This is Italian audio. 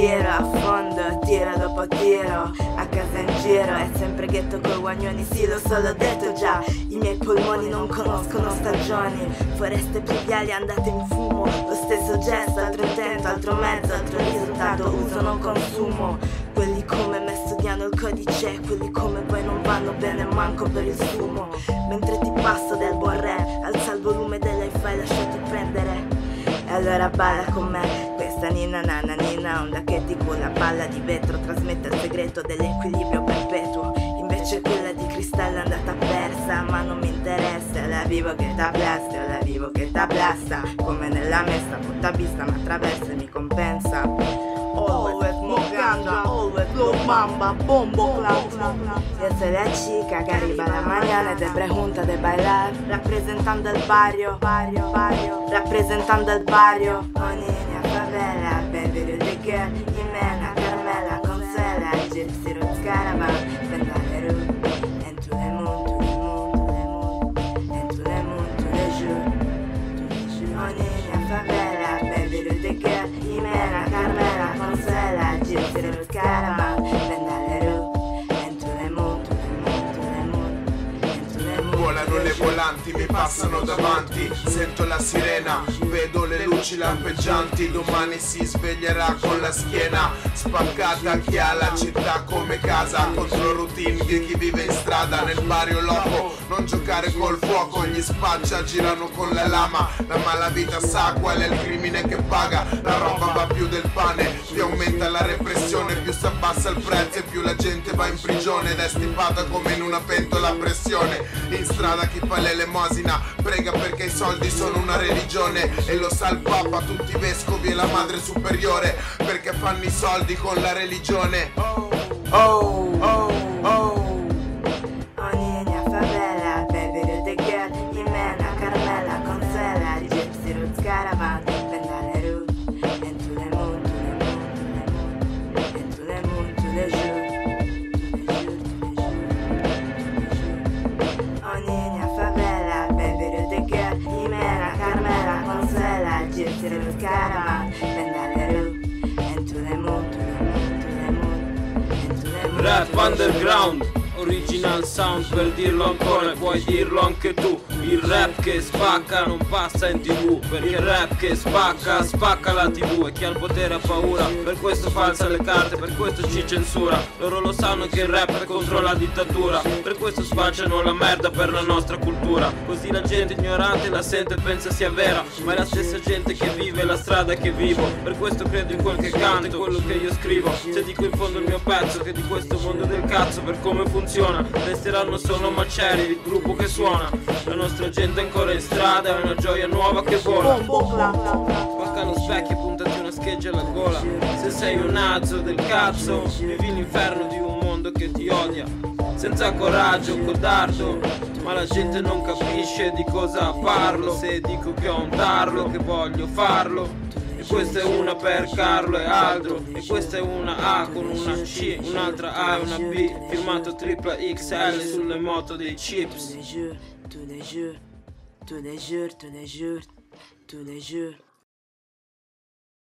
Tira, affondo, tiro dopo tiro. A casa in giro è sempre ghetto coi guagnoni. Sì, lo so, l'ho detto già, i miei polmoni non conoscono stagioni. Foreste pluviali andate in fumo. Lo stesso gesto, altro intento, altro mezzo, altro risultato. Uso, non consumo. Quelli come me studiano il codice, quelli come voi non vanno bene manco per il fumo. Mentre ti passo del buon re, alza il volume dell'hi-fi, lasciati prendere. E allora balla con me, questa nina nana nina, onda che ti culla, palla di vetro, trasmette il segreto dell'equilibrio perpetuo. Invece quella di cristallo è andata persa, ma non mi interessa, è la vivo che t'ablasta, è la vivo che t'ablasta. Come nella messa, brutta vista, ma attraversa e mi compensa. Always mocanda, always lo bamba, bombo, clan, clan, clan. Io soy la chica che arriva la mañana e te pregunta de bailar, rappresentando il barrio, barrio, barrio, rappresentando il barrio. Oh nina, favela, benvenuti the girl, Jimena, Carmela, Consuela, Gypsy Roots Caravan, Senda Peru, entro le moon, to the moon, to the moon, entro le moon, to the jour. Oh nina, favela, benvenuti the girl, Jimena, Carmela, Consuela, Gypsy Roots Caravan, Senda Peru. Volano le volanti, mi passano davanti, sento la sirena, vedo le luci lampeggianti. Domani si sveglierà con la schiena spaccata chi ha la città come casa, contro routine di chi vive in strada. Nel barrio loco non giocare col fuoco, gli spaccia girano con la lama, la malavita sa qual è il crimine che paga. La roba va più del pane, più aumenta la repressione, più si abbassa il prezzo e più la gente va in prigione ed è stipata come in una pentola a pressione. In strada chi fa l'elemosina prega perché i soldi sono una religione, e lo sa il Papa, tutti i vescovi e la madre superiore, perché fanno i soldi con la religione. Oh, oh, oh, oh. Oh nina, favela, benvenuti the girl, Jimena, Carmela, Consuela, Gypsy Roots Caravan, Benda le roots, and to the moon, to the moon, to the moon, and to the moon, to the jour. Gypsy Roots Caravan, Benda le roots, and to the moon, to the moon, to the moon, and to the moon. Rap underground, original sound, per dirlo ancora e puoi dirlo anche tu. Il rap che spacca non passa in TV, perché il rap che spacca spacca la TV, e chi ha il potere ha paura, per questo falsa le carte, per questo ci censura. Loro lo sanno che il rap è contro la dittatura, per questo sfacciano la merda per la nostra cultura. Così la gente ignorante la sente e pensa sia vera, ma è la stessa gente che vive la strada che vivo. Per questo credo in quel che canto, in quello che io scrivo. Se dico in fondo il mio pezzo, che di questo mondo del cazzo per come funziona resteranno solo macerie, il gruppo che suona. La nostra gente ancora in strada è una gioia nuova che vola. Spacca lo specchio e puntati una scheggia alla gola. Se sei un azzo del cazzo vivi l'inferno di un mondo che ti odia. Senza coraggio, codardo, ma la gente non capisce di cosa parlo. Se dico che ho un tarlo, che voglio farlo. E questa è una per Carlo e Aldo, e questa è una A con una C, un'altra A e una B, firmato XXXL sulle moto dei chips. Tous les jours, tous les jours, tous les jours, tous les jours.